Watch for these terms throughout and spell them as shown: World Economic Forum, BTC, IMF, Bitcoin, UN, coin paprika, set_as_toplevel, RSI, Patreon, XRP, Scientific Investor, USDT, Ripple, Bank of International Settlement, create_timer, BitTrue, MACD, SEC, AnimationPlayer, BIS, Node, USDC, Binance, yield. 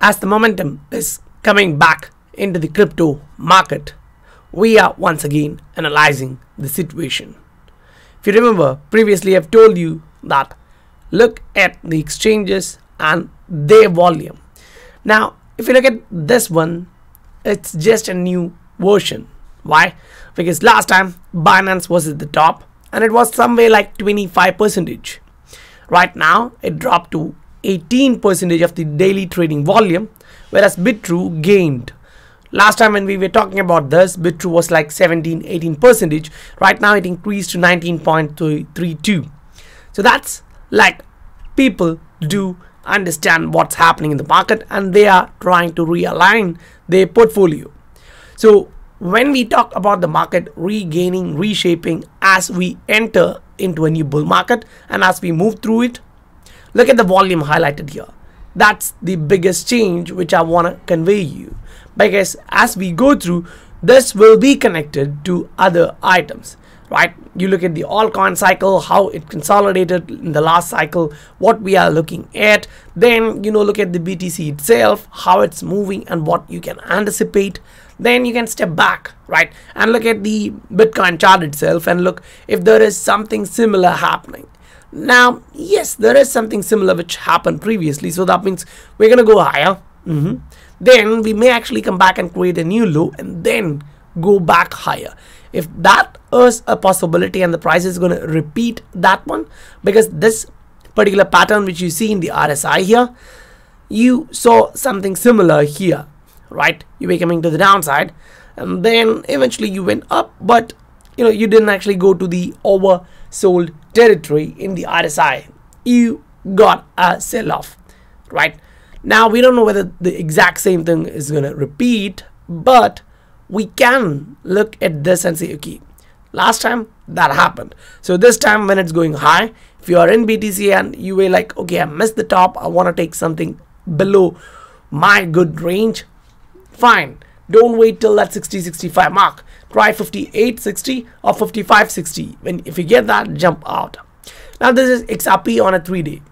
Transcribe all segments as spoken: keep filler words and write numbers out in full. as the momentum is coming back into the crypto market, we are once again analyzing the situation. If you remember, previously I've told you that look at the exchanges and their volume. Now, if you look at this one, it's just a new version. Why? Because last time Binance was at the top and it was somewhere like twenty-five percent. Right now, it dropped to eighteen percent of the daily trading volume, whereas BitTrue gained. Last time when we were talking about this, BitTrue was like seventeen, eighteen percent. Right now, it increased to nineteen point three two. So that's like people do understand what's happening in the market and they are trying to realign their portfolio. So when we talk about the market regaining, reshaping as we enter into a new bull market and as we move through it, look at the volume highlighted here. That's the biggest change which I want to convey you, because as we go through, this will be connected to other items, right? You look at the altcoin cycle, how it consolidated in the last cycle, what we are looking at. Then, you know, look at the B T C itself, how it's moving and what you can anticipate. Then you can step back, right? And look at the Bitcoin chart itself and look if there is something similar happening. Now, yes, there is something similar which happened previously. So that means we're going to go higher. Mm-hmm. Then we may actually come back and create a new low and then go back higher. If that is a possibility and the price is going to repeat that one, because this particular pattern which you see in the R S I here, you saw something similar here, right? You were coming to the downside and then eventually you went up, but you know, you didn't actually go to the oversold territory in the R S I. You got a sell-off, right? Now, we don't know whether the exact same thing is going to repeat, but we can look at this and say, okay, last time that happened. So this time when it's going high, if you are in B T C and you were like, okay, I missed the top, I want to take something below my good range, fine. Don't wait till that sixty, sixty-five mark. Try fifty-eight sixty or fifty-five sixty. When, if you get that, jump out. Now this is X R P on a three day.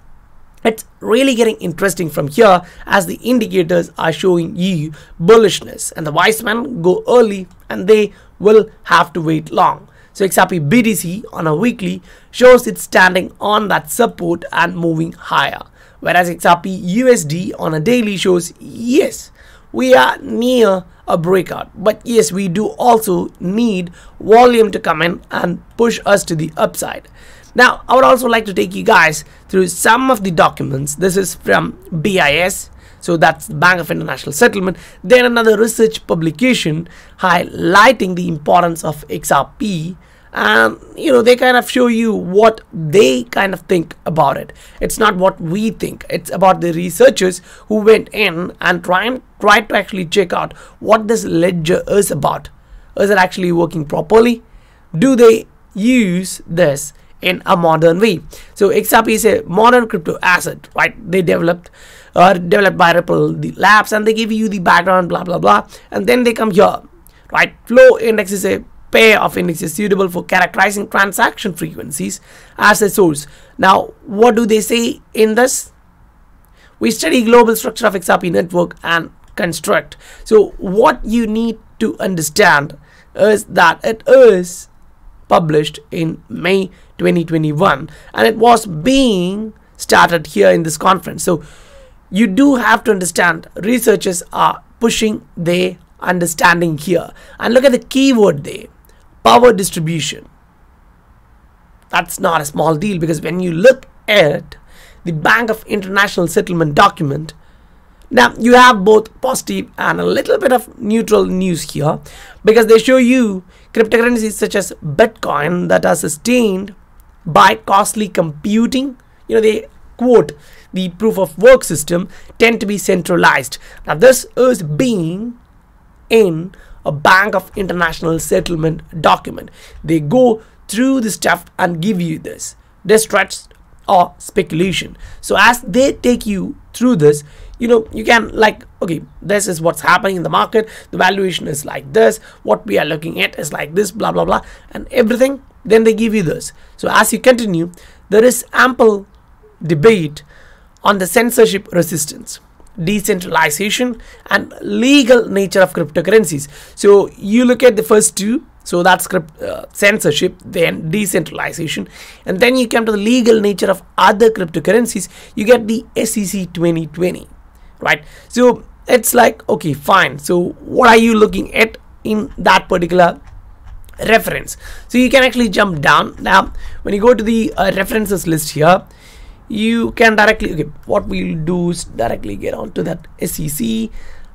It's really getting interesting from here as the indicators are showing you bullishness and the wise men go early and they will have to wait long. So X R P B T C on a weekly shows it's standing on that support and moving higher. Whereas X R P U S D on a daily shows, yes, we are near a breakout. But yes, we do also need volume to come in and push us to the upside. Now, I would also like to take you guys through some of the documents. This is from B I S, so that's Bank of International Settlement. Then another research publication highlighting the importance of X R P. And, you know, they kind of show you what they kind of think about it. It's not what we think. It's about the researchers who went in and try and try to actually check out what this ledger is about. Is it actually working properly? Do they use this in a modern way? So X R P is a modern crypto asset, right? They developed uh, developed by Ripple the labs, and they give you the background, blah blah blah, and then they come here, right? Flow index is a pair of indexes suitable for characterizing transaction frequencies as a source. Now, what do they say in this? We study global structure of X R P network and construct. So what you need to understand is that it is published in May twenty twenty-one and it was being started here in this conference. So you do have to understand researchers are pushing their understanding here, and look at the keyword there, power distribution. That's not a small deal, because when you look at the Bank of International Settlement document, now you have both positive and a little bit of neutral news here, because they show you cryptocurrencies such as Bitcoin that are sustained by costly computing. You know, they quote the proof of work system, tend to be centralized. Now this is being in a Bank of International Settlement document. They go through the stuff and give you this distrust or speculation. So as they take you through this, you know, you can like, okay, this is what's happening in the market. The valuation is like this. What we are looking at is like this, blah, blah, blah, and everything. Then they give you this. So as you continue, there is ample debate on the censorship resistance. decentralization and legal nature of cryptocurrencies. So you look at the first two, so that's uh, censorship, then decentralization, and then you come to the legal nature of other cryptocurrencies, you get the S E C twenty twenty, right? So it's like, okay, fine, so what are you looking at in that particular reference? So you can actually jump down. Now when you go to the uh, references list here, you can directly, okay, what we'll do is directly get on to that S E C,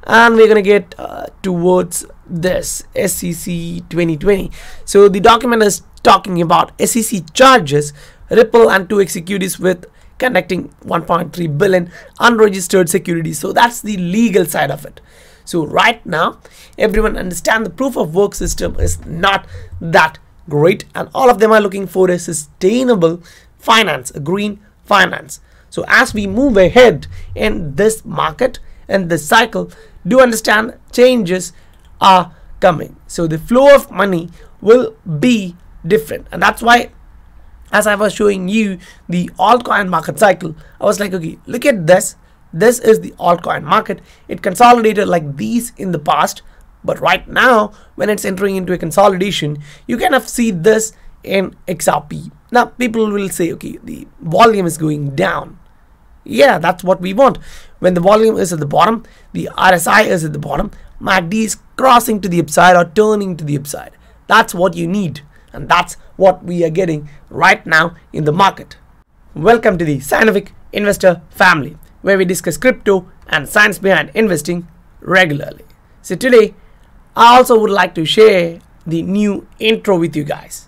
and we're gonna get uh, towards this S E C twenty twenty. So the document is talking about S E C charges Ripple and two executives with connecting one point three billion unregistered securities. So that's the legal side of it. So right now everyone understand the proof of work system is not that great, and all of them are looking for a sustainable finance, a green finance. So as we move ahead in this market and this cycle, do understand changes are coming. So the flow of money will be different, and that's why as I was showing you the altcoin market cycle, I was like, okay, look at this. This is the altcoin market. It consolidated like these in the past, but right now when it's entering into a consolidation, you kind of see this in X R P. Now people will say, okay, the volume is going down. Yeah, that's what we want. When the volume is at the bottom, the R S I is at the bottom, M A C D is crossing to the upside or turning to the upside. That's what you need, and that's what we are getting right now in the market. Welcome to the Scientific Investor family, where we discuss crypto and science behind investing regularly. So today, I also would like to share the new intro with you guys.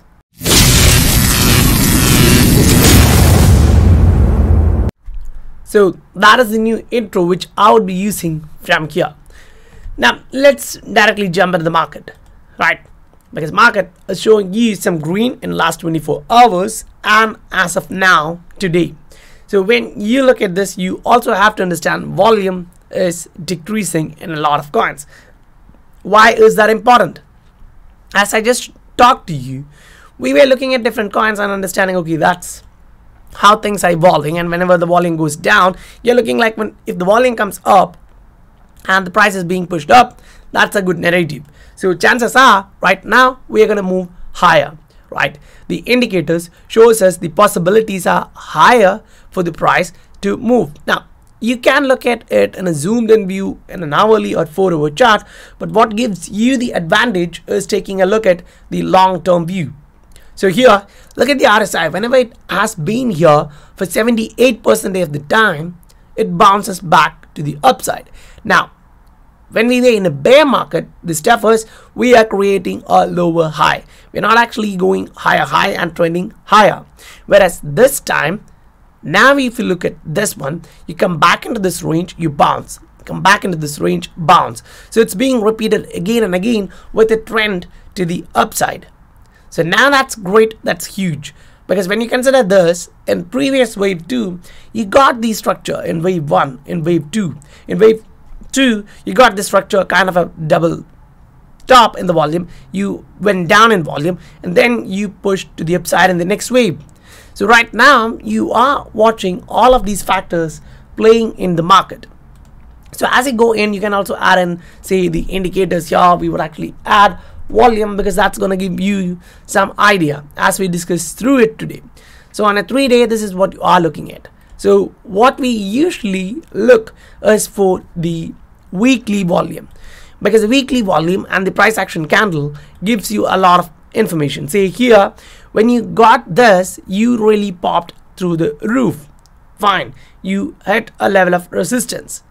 So that is the new intro which I would be using from here. Now let's directly jump into the market, right? Because market is showing you some green in the last twenty-four hours and as of now today. So when you look at this, you also have to understand volume is decreasing in a lot of coins. Why is that important? As I just talked to you, we were looking at different coins and understanding, okay, that's how things are evolving, and whenever the volume goes down, you're looking like when if the volume comes up and the price is being pushed up, that's a good narrative. So chances are right now we are going to move higher, right? The indicators shows us the possibilities are higher for the price to move. Now you can look at it in a zoomed in view in an hourly or four hour chart, but what gives you the advantage is taking a look at the long term view. So here, look at the R S I. Whenever it has been here for seventy-eight percent of the time, it bounces back to the upside. Now, when we were in a bear market, the stuff was we are creating a lower high. We're not actually going higher high and trending higher. Whereas this time, now if you look at this one, you come back into this range, you bounce. Come back into this range, bounce. So it's being repeated again and again with a trend to the upside. So now that's great, that's huge, because when you consider this in previous wave two, you got the structure in wave one, in wave two. In wave two, you got the structure kind of a double top in the volume, you went down in volume, and then you pushed to the upside in the next wave. So right now, you are watching all of these factors playing in the market. So as you go in, you can also add in, say, the indicators here, we would actually add volume, because that's going to give you some idea as we discuss through it today. So on a three day, this is what you are looking at. So what we usually look is for the weekly volume, because the weekly volume and the price action candle gives you a lot of information. Say here, when you got this, you really popped through the roof, fine, you hit a level of resistance.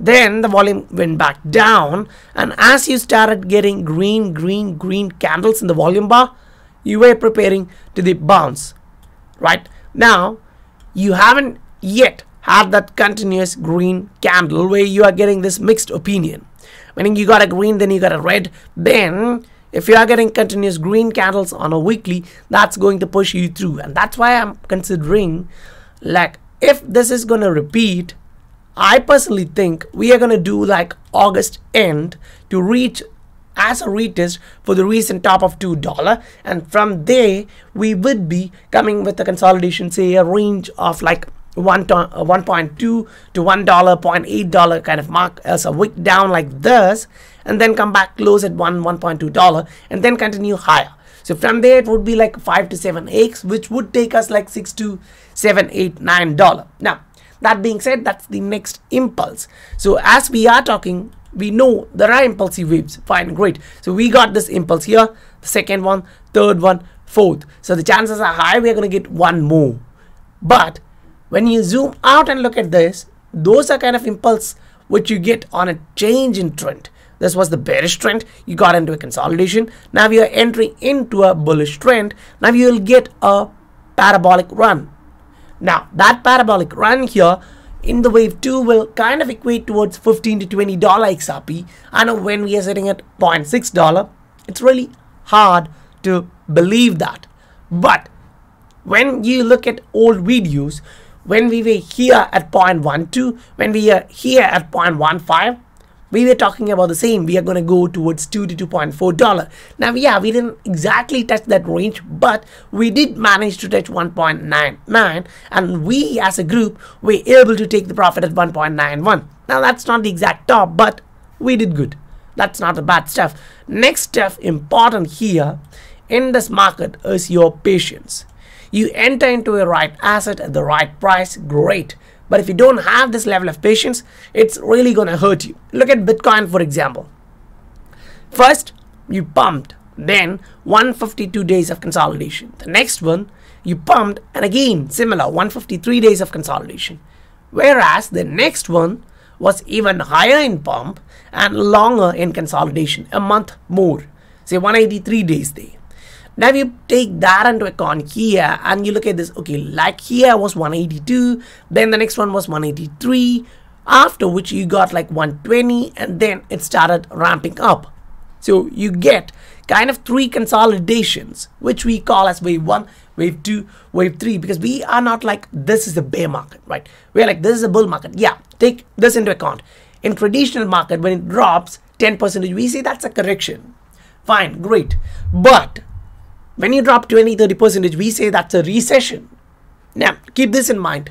Then the volume went back down, and as you started getting green, green, green candles in the volume bar, you were preparing to the bounce. Right now, you haven't yet had that continuous green candle where you are getting this mixed opinion. Meaning you got a green, then you got a red. Then, if you are getting continuous green candles on a weekly, that's going to push you through. And that's why I'm considering, like, if this is going to repeat, I personally think we are going to do like August end to reach as a retest for the recent top of two dollars, and from there we would be coming with a consolidation, say a range of like one to, uh, one point two to one dollar, zero point eight dollar kind of mark as a wick down like this, and then come back close at one one point two dollar and then continue higher. So from there it would be like five to seven x, which would take us like six to seven, eight, nine dollar. Now that being said, that's the next impulse. So as we are talking, we know there are impulsive waves, fine, great. So we got this impulse here, the second one, third one, fourth. So the chances are high we are going to get one more. But when you zoom out and look at this, those are kind of impulse which you get on a change in trend. This was the bearish trend, you got into a consolidation, now you are entering into a bullish trend, now you will get a parabolic run. Now that parabolic run here in the wave two will kind of equate towards fifteen to twenty dollar X R P. I know when we are sitting at zero point six dollar, it's really hard to believe that. But when you look at old videos, when we were here at zero point one two, when we are here at zero point one five, we were talking about the same. We are going to go towards two to two point four dollar. Now, yeah, we didn't exactly touch that range, but we did manage to touch one point nine nine, and we as a group were able to take the profit at one point nine one. Now, that's not the exact top, but we did good. That's not the bad stuff. Next stuff important here in this market is your patience. You enter into a right asset at the right price, great. But if you don't have this level of patience, it's really going to hurt you. Look at Bitcoin, for example. First, you pumped, then one hundred fifty-two days of consolidation. The next one, you pumped, and again, similar, one hundred fifty-three days of consolidation. Whereas the next one was even higher in pump and longer in consolidation, a month more, say one hundred eighty-three days there. Now if you take that into account here and you look at this, okay, like here was one hundred eighty-two, then the next one was one hundred eighty-three, after which you got like one hundred twenty, and then it started ramping up. So you get kind of three consolidations, which we call as wave one, wave two, wave three, because we are not like this is a bear market, right? We're like this is a bull market. Yeah, take this into account. In traditional market, when it drops ten percent, we say that's a correction. Fine, great. But when you drop twenty, thirty percent, we say that's a recession. Now, keep this in mind.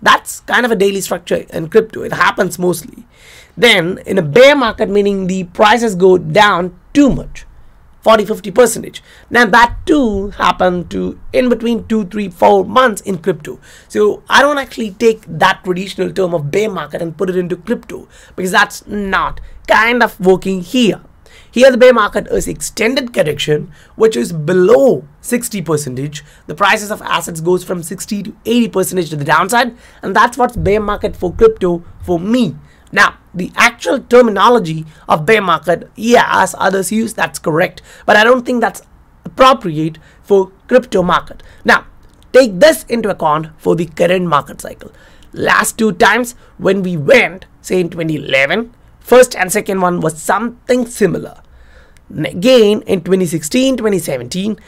That's kind of a daily structure in crypto. It happens mostly. Then, in a bear market, meaning the prices go down too much, forty, fifty percent. Now, that too happened to in between two, three, four months in crypto. So, I don't actually take that traditional term of bear market and put it into crypto, because that's not kind of working here. Here the bear market is extended correction, which is below sixty percent. The prices of assets goes from sixty to eighty percent to the downside, and that's what's bear market for crypto for me. Now, the actual terminology of bear market, yeah, as others use, that's correct, but I don't think that's appropriate for crypto market. Now, take this into account for the current market cycle. Last two times when we went, say in twenty eleven, first and second one was something similar. Again, in twenty sixteen, twenty seventeen,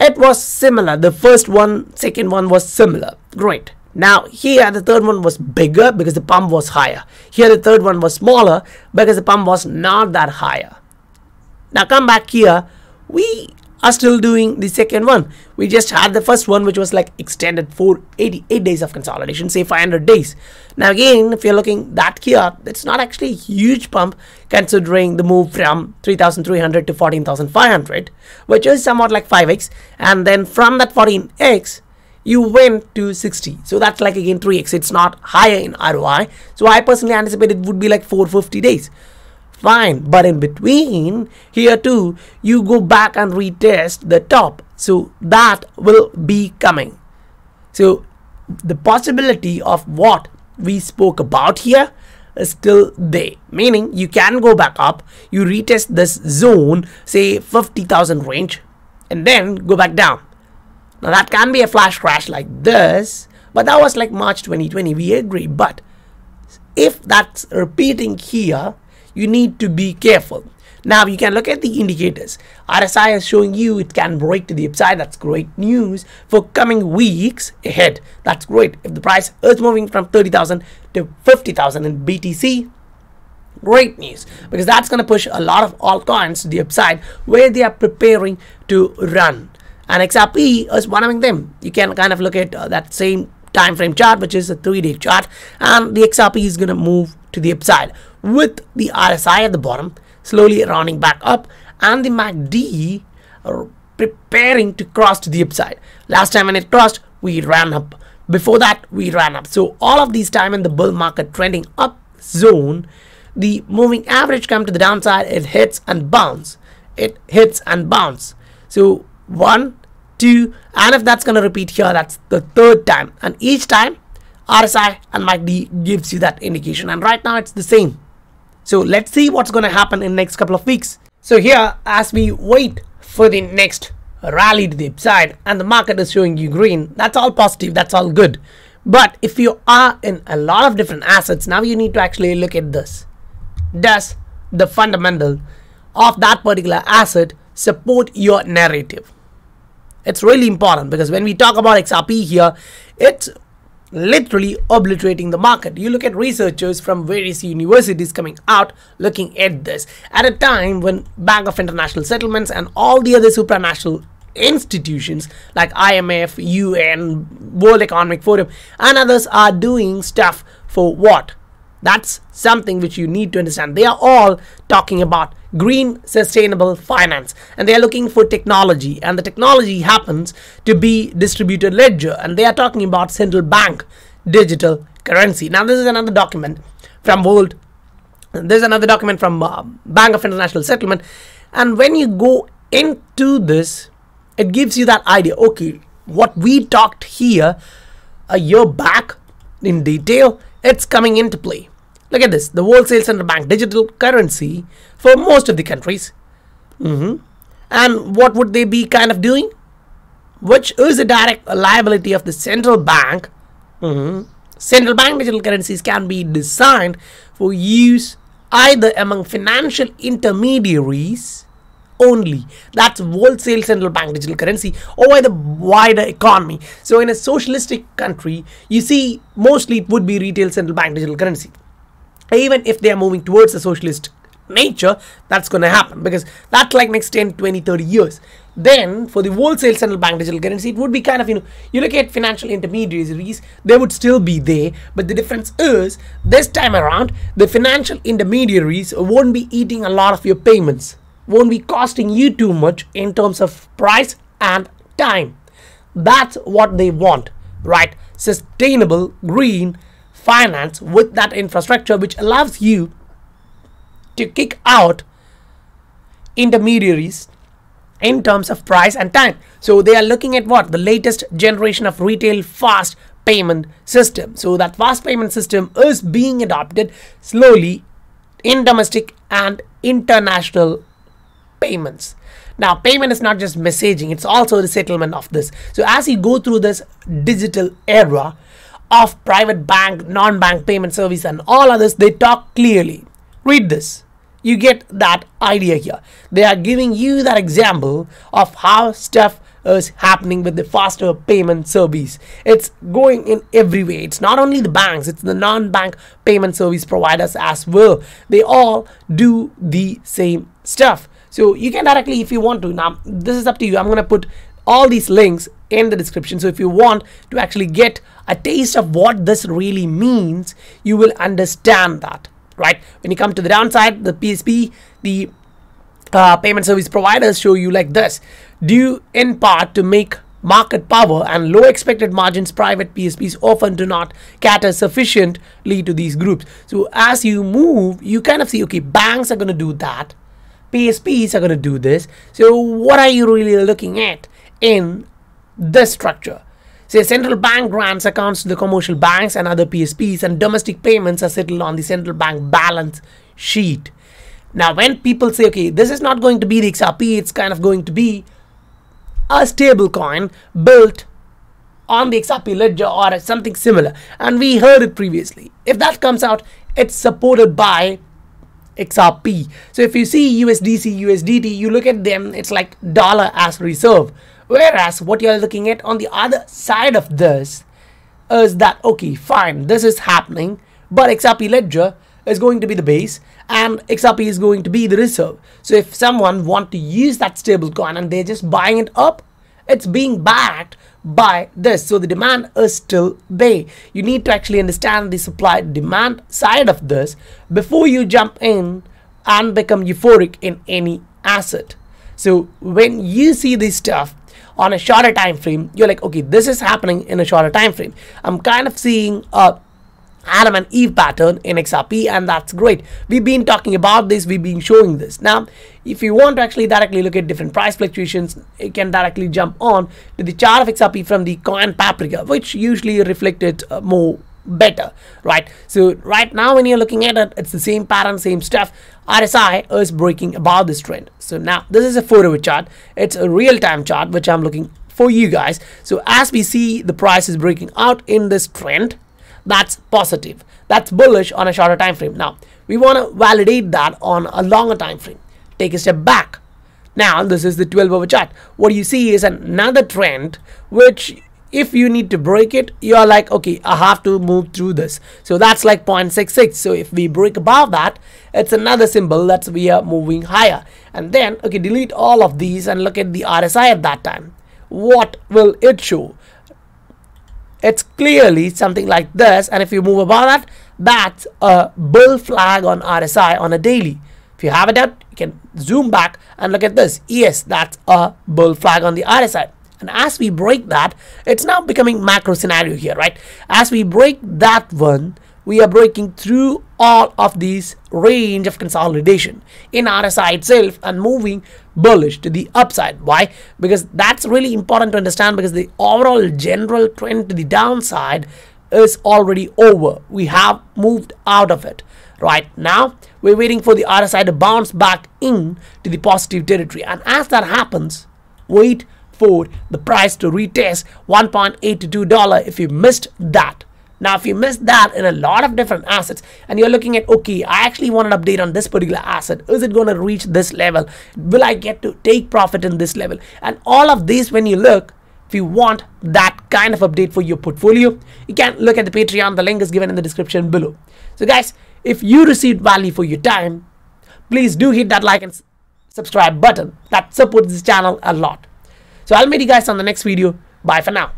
it was similar. The first one, second one was similar. Great. Now, here the third one was bigger because the pump was higher. Here the third one was smaller because the pump was not that higher. Now, come back here. We are still doing the second one. We just had the first one, which was like extended four hundred eighty-eight days of consolidation, say five hundred days. Now again, if you're looking that here, it's not actually a huge pump considering the move from three thousand three hundred to fourteen thousand five hundred, which is somewhat like five x, and then from that fourteen x you went to sixty. So that's like again three x. It's not higher in R O I, so I personally anticipate it would be like four hundred fifty days. Fine, but in between here too, you go back and retest the top. So that will be coming. So the possibility of what we spoke about here is still there, meaning you can go back up, you retest this zone, say fifty thousand range, and then go back down. Now that can be a flash crash like this, but that was like March twenty twenty, we agree. But if that's repeating here, you need to be careful. Now you can look at the indicators. R S I is showing you it can break to the upside. That's great news for coming weeks ahead. That's great. If the price is moving from thirty thousand to fifty thousand in B T C, great news, because that's going to push a lot of altcoins to the upside where they are preparing to run. And X R P is one of them. You can kind of look at uh, that same time frame chart, which is a three-day chart, and the X R P is going to move to the upside with the R S I at the bottom slowly rounding back up and the M A C D preparing to cross to the upside. Last time when it crossed, we ran up. Before that, we ran up. So all of these time in the bull market trending up zone, the moving average come to the downside, it hits and bounce, it hits and bounce. So one, two, and if that's going to repeat here, that's the third time, and each time R S I and M A C D gives you that indication, and right now it's the same. So let's see what's going to happen in the next couple of weeks. So here, as we wait for the next rally to the upside and the market is showing you green, that's all positive, that's all good. But if you are in a lot of different assets, now you need to actually look at this. Does the fundamental of that particular asset support your narrative? It's really important, because when we talk about X R P here, it's literally obliterating the market. You look at researchers from various universities coming out looking at this at a time when Bank of International Settlements and all the other supranational institutions like I M F, U N, World Economic Forum and others are doing stuff for what? That's something which you need to understand. They are all talking about green sustainable finance, and they are looking for technology, and the technology happens to be distributed ledger, and they are talking about central bank digital currency. Now this is another document from World, there's another document from uh, Bank of International Settlement, and when you go into this, it gives you that idea, okay, what we talked here a year back in detail, it's coming into play. Look at this, the wholesale central bank digital currency for most of the countries. Mm-hmm. And what would they be kind of doing? Which is a direct liability of the central bank. Mm-hmm. Central bank digital currencies can be designed for use either among financial intermediaries only, that's wholesale central bank digital currency, over the wider economy. So in a socialistic country, you see mostly it would be retail central bank digital currency. Even if they are moving towards the socialist nature, that's going to happen, because that's like next ten, twenty, thirty years. Then for the wholesale central bank digital currency, it would be kind of, you know, you look at financial intermediaries, they would still be there, but the difference is this time around the financial intermediaries won't be eating a lot of your payments, won't be costing you too much in terms of price and time. That's what they want, right? Sustainable green finance with that infrastructure which allows you to kick out intermediaries in terms of price and time. So they are looking at what? The latest generation of retail fast payment system. So that fast payment system is being adopted slowly in domestic and international payments. Now payment is not just messaging, it's also the settlement of this. So as you go through this digital era of private bank, non-bank payment service and all others, they talk clearly. Read this, you get that idea here. They are giving you that example of how stuff is happening with the faster payment service. It's going in every way. It's not only the banks, it's the non-bank payment service providers as well. They all do the same stuff. So you can directly, if you want to, now this is up to you, I'm going to put all these links in the description. So if you want to actually get a taste of what this really means, you will understand that, right? When you come to the downside, the P S P, the uh, payment service providers show you like this. Due in part to make market power and low expected margins, private P S Ps often do not cater sufficiently to these groups. So as you move, you kind of see, okay, banks are going to do that. P S Ps are going to do this. So what are you really looking at in this structure? Say central bank grants accounts to the commercial banks and other P S Ps, and domestic payments are settled on the central bank balance sheet. Now when people say, okay, this is not going to be the X R P, it's kind of going to be a stable coin built on the X R P ledger or something similar, and we heard it previously. If that comes out, it's supported by X R P. So if you see U S D C, U S D T, you look at them, it's like dollar as reserve. Whereas what you're looking at on the other side of this is that, okay, fine, this is happening, but X R P ledger is going to be the base and X R P is going to be the reserve. So if someone wants to use that stable coin and they're just buying it up it's being backed by this. So the demand is still there. You need to actually understand the supply demand side of this before you jump in and become euphoric in any asset. So when you see this stuff on a shorter time frame, you're like, okay, this is happening in a shorter time frame. I'm kind of seeing a Adam and Eve pattern in X R P, and that's great. We've been talking about this, we've been showing this. Now if you want to actually directly look at different price fluctuations, you can directly jump on to the chart of X R P from the coin Paprika, which usually reflected uh, more better, right? So right now when you're looking at it, it's the same pattern, same stuff. R S I is breaking above this trend. So now this is a four hour chart, it's a real-time chart which I'm looking for you guys. So as we see, the price is breaking out in this trend. That's positive, that's bullish on a shorter time frame. Now we want to validate that on a longer time frame. Take a step back. Now this is the twelve hour chart. What you see is another trend which, if you need to break it, you're like, okay, I have to move through this. So that's like zero point six six. So if we break above that, it's another symbol that we are moving higher. And then okay, delete all of these and look at the R S I at that time. What will it show? It's clearly something like this, and if you move above that, that's a bull flag on R S I on a daily. If you have a doubt, you can zoom back and look at this. Yes, that's a bull flag on the R S I. And as we break that, it's now becoming macro scenario here, right? As we break that one, we are breaking through all of these range of consolidation in R S I itself and moving bullish to the upside. Why? Because that's really important to understand, because the overall general trend to the downside is already over. We have moved out of it. Right now we're waiting for the R S I to bounce back in to the positive territory, and as that happens, wait for the price to retest one point eight two dollars if you missed that. Now if you missed that in a lot of different assets and you're looking at, okay, I actually want an update on this particular asset, is it going to reach this level, will I get to take profit in this level, and all of these, when you look, if you want that kind of update for your portfolio, you can look at the Patreon. The link is given in the description below. So guys, if you received value for your time, please do hit that like and subscribe button. That supports this channel a lot. So I'll meet you guys on the next video. Bye for now.